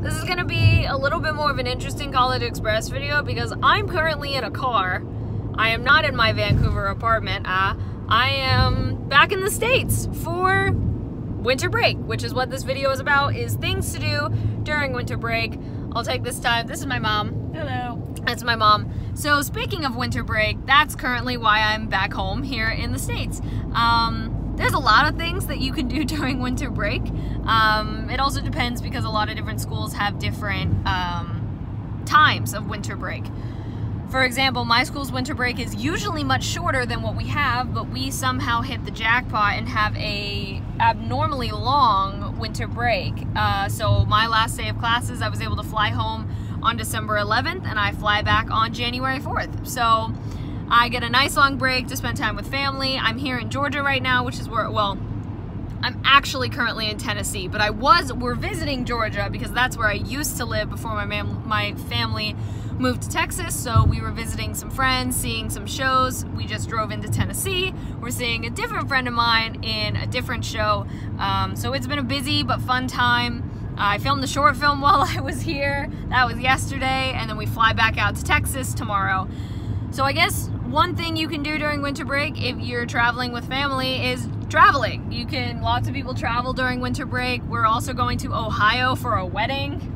This is gonna be a little bit more of an interesting CollegeXpress video because I'm currently in a car. I am not in my Vancouver apartment. I am back in the States for winter break, which is what this video is about, is things to do during winter break. I'll take this time. This is my mom. Hello. That's my mom. So speaking of winter break, that's currently why I'm back home here in the States. There's a lot of things that you can do during winter break. It also depends because a lot of different schools have different times of winter break. For example, my school's winter break is usually much shorter than what we have, but we somehow hit the jackpot and have an abnormally long winter break. So my last day of classes, I was able to fly home on December 11th and I fly back on January 4th. So I get a nice long break to spend time with family. I'm here in Georgia right now, which is where, well, I'm actually currently in Tennessee, but we're visiting Georgia because that's where I used to live before my family moved to Texas. So we were visiting some friends, seeing some shows. We just drove into Tennessee. We're seeing a different friend of mine in a different show. So it's been a busy but fun time. I filmed the short film while I was here. That was yesterday. And then we fly back out to Texas tomorrow. So I guess one thing you can do during winter break if you're traveling with family is traveling. Lots of people travel during winter break. We're also going to Ohio for a wedding.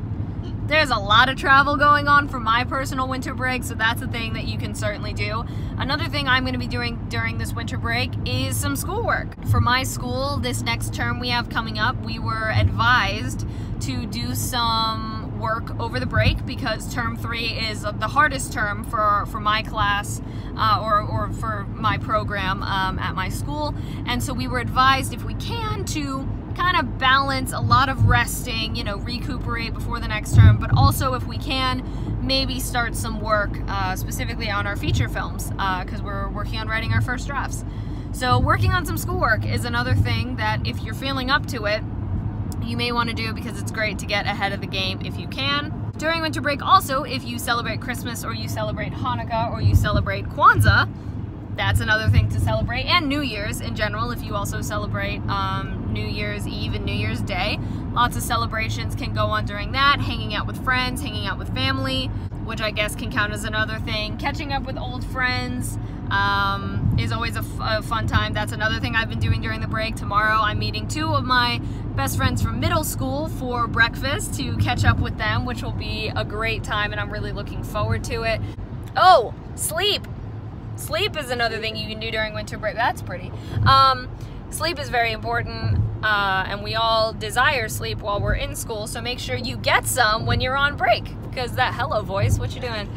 There's a lot of travel going on for my personal winter break, so that's a thing that you can certainly do. Another thing I'm going to be doing during this winter break is some schoolwork. For my school, this next term we have coming up, we were advised to do some work over the break because term 3 is the hardest term for my class or for my program at my school. And so we were advised, if we can, to kind of balance a lot of resting, you know, recuperate before the next term, but also if we can, maybe start some work specifically on our feature films because we're working on writing our first drafts. So working on some schoolwork is another thing that if you're feeling up to it, you may want to do, because it's great to get ahead of the game if you can. During winter break also, if you celebrate Christmas or you celebrate Hanukkah or you celebrate Kwanzaa, that's another thing to celebrate, and New Year's in general if you also celebrate New Year's Eve and New Year's Day. Lots of celebrations can go on during that, hanging out with friends, hanging out with family, which I guess can count as another thing. Catching up with old friends is always a fun time. That's another thing I've been doing during the break. Tomorrow I'm meeting 2 of my best friends from middle school for breakfast to catch up with them, which will be a great time and I'm really looking forward to it. Oh, sleep. Sleep is another thing you can do during winter break. That's pretty. Sleep is very important and we all desire sleep while we're in school, so make sure you get some when you're on break, because that, hello voice, what you doing?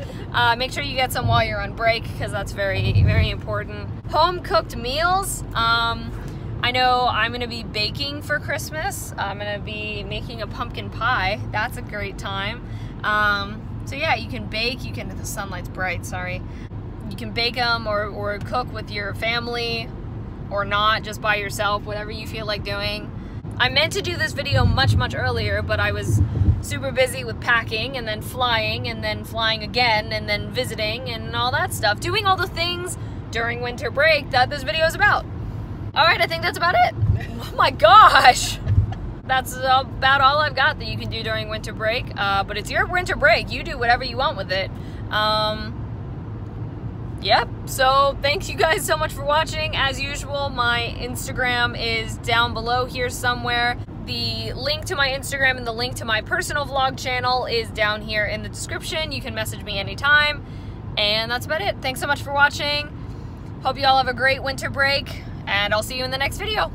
Make sure you get some while you're on break because that's very, very important. Home cooked meals. I know I'm gonna be baking for Christmas. I'm gonna be making a pumpkin pie. That's a great time. So yeah, you can bake, the sunlight's bright, sorry. You can bake them or cook with your family or not, just by yourself, whatever you feel like doing. I meant to do this video much earlier, but I was super busy with packing and then flying again and then visiting and all that stuff. Doing all the things during winter break that this video is about. All right, I think that's about it. Oh my gosh. That's about all I've got that you can do during winter break, but it's your winter break. You do whatever you want with it. Yep, so thanks you guys so much for watching. As usual, my Instagram is down below here somewhere. The link to my Instagram and the link to my personal vlog channel is down here in the description. You can message me anytime. And that's about it. Thanks so much for watching. Hope you all have a great winter break, and I'll see you in the next video.